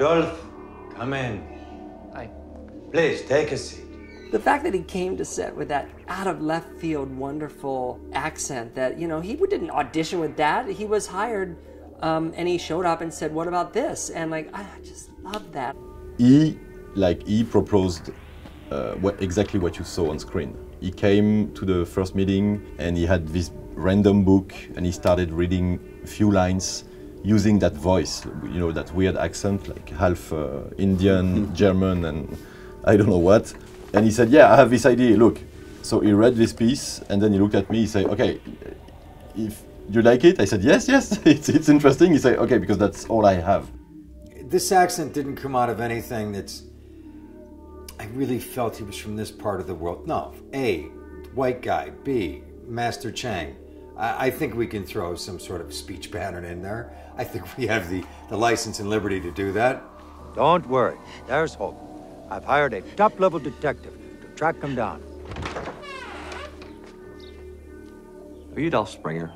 Dolph, come in. Hi. Please, take a seat. The fact that he came to set with that out-of-left-field wonderful accent that, you know, he didn't audition with that. He was hired, and he showed up and said, what about this? And, like, I just love that. He proposed exactly what you saw on screen. He came to the first meeting, and he had this random book, and he started reading a few lines using that voice, you know, that weird accent, like half Indian, German, and I don't know what. And he said, yeah, I have this idea, look. So he read this piece, and then he looked at me, he said, okay, if you like it? I said, yes, yes, it's interesting. He said, okay, because that's all I have. This accent didn't come out of anything that's, I really felt he was from this part of the world. No, A, white guy, B, Master Chang. I think we can throw some sort of speech pattern in there. I think we have the license and liberty to do that. Don't worry, there's hope. I've hired a top-level detective to track him down. Are you Dolph Springer?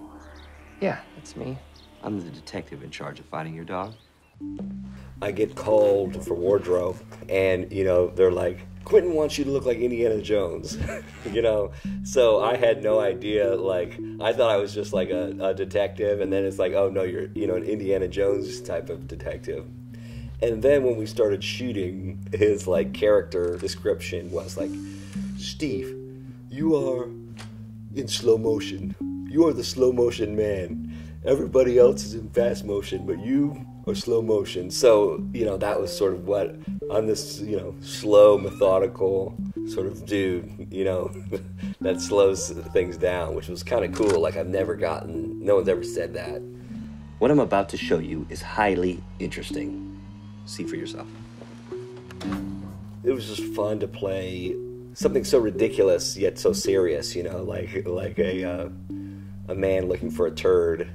Yeah, that's me. I'm the detective in charge of finding your dog. I get called for wardrobe, and, you know, they're like, Quentin wants you to look like Indiana Jones, you know? So I had no idea, like, I thought I was just like a detective, and then it's like, oh, no, you're, you know, an Indiana Jones type of detective. And then when we started shooting, his, like, character description was like, Steve, you are in slow motion. You are the slow motion man. Everybody else is in fast motion, but you are slow motion. So, you know, that was sort of what, I'm this, you know, slow, methodical sort of dude, you know, that slows things down, which was kind of cool. Like, I've never gotten, no one's ever said that. What I'm about to show you is highly interesting. See for yourself. It was just fun to play something so ridiculous yet so serious, you know, like a man looking for a turd.